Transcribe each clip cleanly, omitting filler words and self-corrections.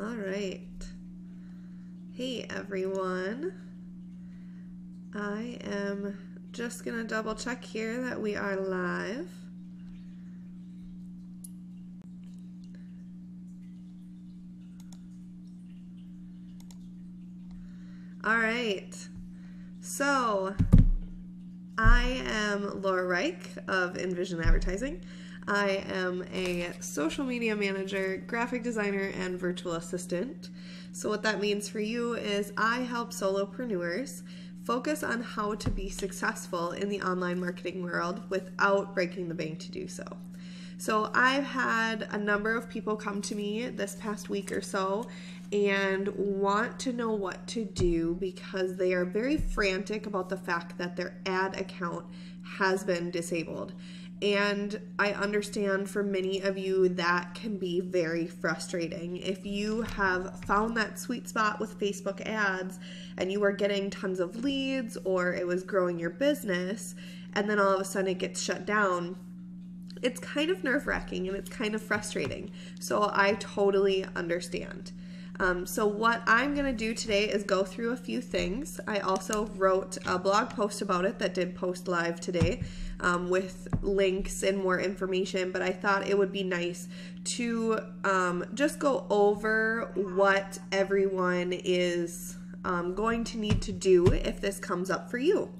All right. Hey everyone. I am just gonna double check here that we are live. All right, so I am Laura Rike of Envision Advertising. I am a social media manager, graphic designer, and virtual assistant. So what that means for you is I help solopreneurs focus on how to be successful in the online marketing world without breaking the bank to do so. So I've had a number of people come to me this past week or so and want to know what to do because they are very frantic about the fact that their ad account has been disabled. And I understand for many of you that can be very frustrating. If you have found that sweet spot with Facebook ads and you are getting tons of leads or it was growing your business and then all of a sudden it gets shut down, it's kind of nerve-wracking and it's kind of frustrating. So I totally understand. So what I'm going to do today is go through a few things. I also wrote a blog post about it that did post live today with links and more information, but I thought it would be nice to just go over what everyone is going to need to do if this comes up for you.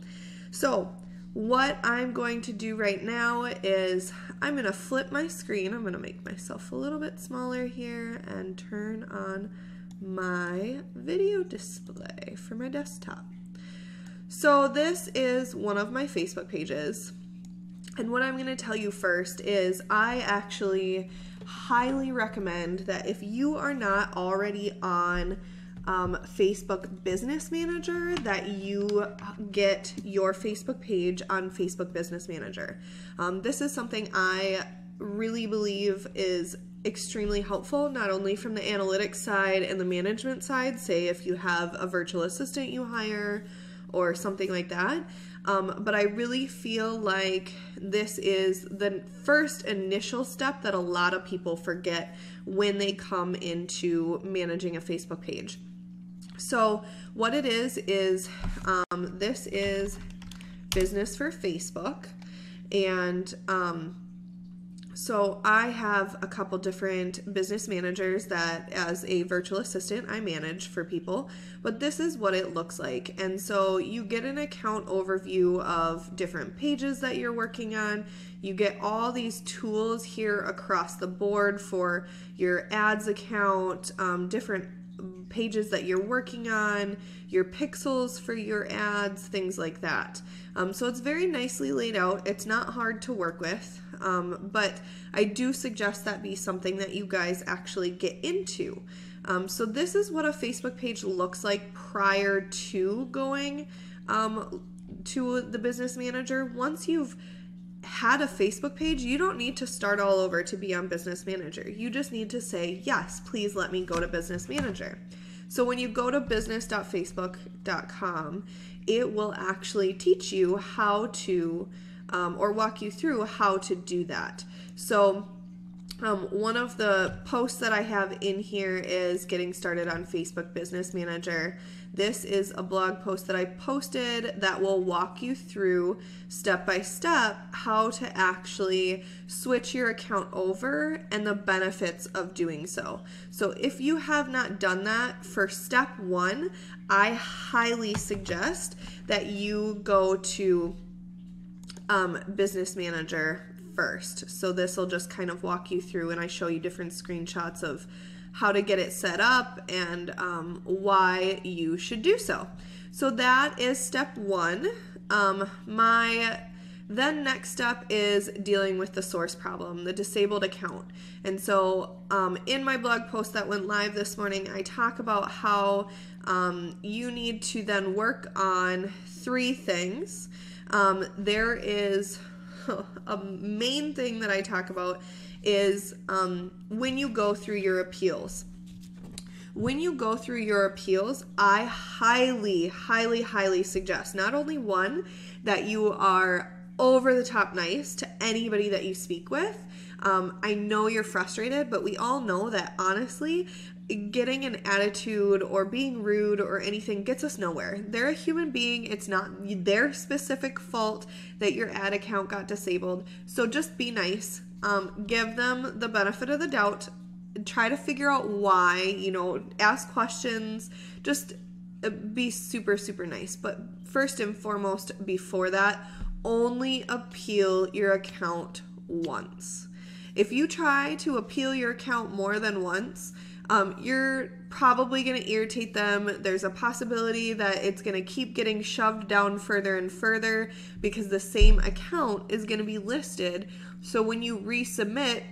So what I'm going to do right now is I'm going to flip my screen. I'm going to make myself a little bit smaller here and turn on my video display for my desktop. So this is one of my Facebook pages. And what I'm going to tell you first is I actually highly recommend that if you are not already on Facebook Business Manager, that you get your Facebook page on Facebook Business Manager. This is something I really believe is extremely helpful, not only from the analytics side and the management side, say if you have a virtual assistant you hire or something like that, but I really feel like this is the first initial step that a lot of people forget when they come into managing a Facebook page. So what it is this is Business for Facebook, and so I have a couple different business managers that as a virtual assistant I manage for people, but this is what it looks like. And so you get an account overview of different pages that you're working on. You get all these tools here across the board for your ads account, different pages that you're working on, your pixels for your ads, things like that. So it's very nicely laid out. It's not hard to work with, but I do suggest that be something that you guys actually get into. So this is what a Facebook page looks like prior to going to the business manager. Once you've had a Facebook page, you don't need to start all over to be on Business Manager. You just need to say, yes, please let me go to Business Manager. So when you go to business.facebook.com, it will actually teach you how to, or walk you through how to do that. So one of the posts that I have in here is getting started on Facebook Business Manager. This is a blog post that I posted that will walk you through step by step how to actually switch your account over and the benefits of doing so. So if you have not done that for step one, I highly suggest that you go to Business Manager first. So this will just kind of walk you through, and I show you different screenshots of how to get it set up and why you should do so. So that is step one. My then next step is dealing with the source problem, the disabled account. And so in my blog post that went live this morning, I talk about how you need to then work on three things. There is a main thing that I talk about is when you go through your appeals. When you go through your appeals, I highly suggest not only one, that you are over the top nice to anybody that you speak with. I know you're frustrated, but we all know that honestly, getting an attitude or being rude or anything gets us nowhere. They're a human being. It's not their specific fault that your ad account got disabled. So just be nice. Give them the benefit of the doubt. Try to figure out why, you know, ask questions. Just be super, super nice. But first and foremost, before that, only appeal your account once. If you try to appeal your account more than once, you're probably going to irritate them. There's a possibility that it's going to keep getting shoved down further and further because the same account is going to be listed. So when you resubmit,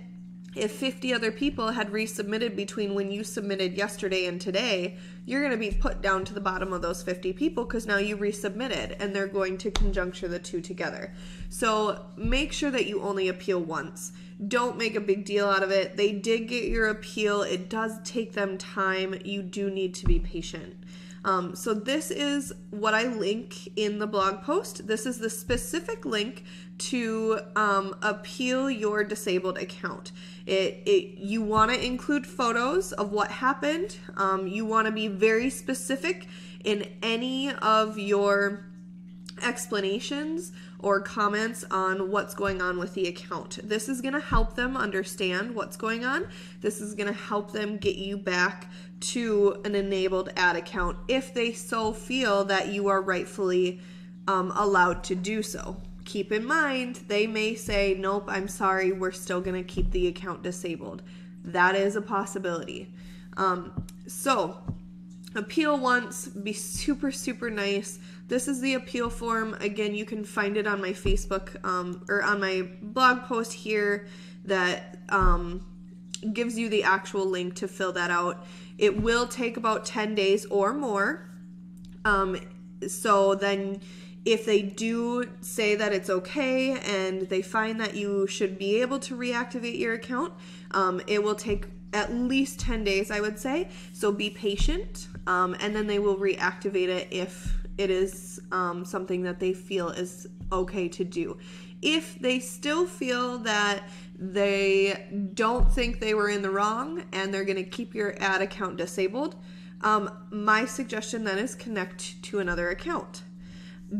if 50 other people had resubmitted between when you submitted yesterday and today, you're going to be put down to the bottom of those 50 people because now you resubmitted, and they're going to conjuncture the two together. So make sure that you only appeal once. Don't make a big deal out of it. They did get your appeal. It does take them time. You do need to be patient. So this is what I link in the blog post. This is the specific link to appeal your disabled account. You want to include photos of what happened. You want to be very specific in any of your explanations or comments on what's going on with the account. This is going to help them understand what's going on. This is going to help them get you back to an enabled ad account if they so feel that you are rightfully allowed to do so. Keep in mind, they may say, nope, I'm sorry, we're still going to keep the account disabled. That is a possibility. So appeal once, be super, super nice. This is the appeal form. Again, you can find it on my Facebook or on my blog post here that gives you the actual link to fill that out. It will take about 10 days or more. So then if they do say that it's okay and they find that you should be able to reactivate your account, it will take at least 10 days, I would say. So be patient, and then they will reactivate it if it is something that they feel is okay to do. If they still feel that they don't think they were in the wrong and they're going to keep your ad account disabled, my suggestion then is connect to another account.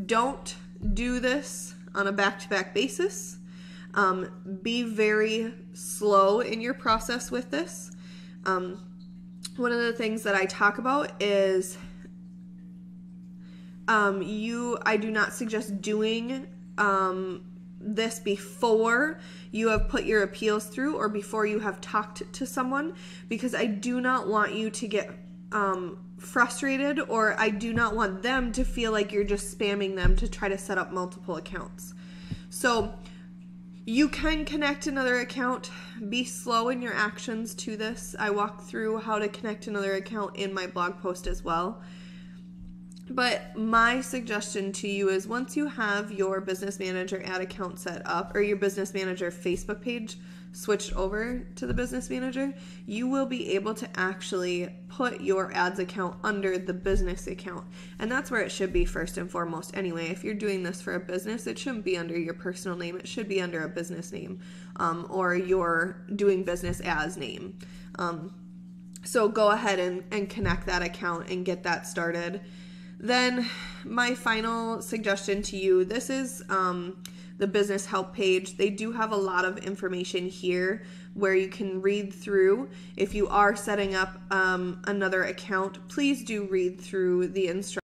Don't do this on a back-to-back basis. Be very slow in your process with this. One of the things that I talk about is I do not suggest doing this before you have put your appeals through or before you have talked to someone, because I do not want you to get frustrated, or I do not want them to feel like you're just spamming them to try to set up multiple accounts. So you can connect another account. Be slow in your actions to this. I walk through how to connect another account in my blog post as well. But my suggestion to you is, once you have your Business Manager ad account set up, or your Business Manager Facebook page switched over to the Business Manager, you will be able to actually put your ads account under the business account. And that's where it should be first and foremost anyway. If you're doing this for a business, it shouldn't be under your personal name. It should be under a business name, or your doing business as name. So go ahead and connect that account and get that started. Then my final suggestion to you, this is the business help page. They do have a lot of information here where you can read through. If you are setting up another account, please do read through the instructions.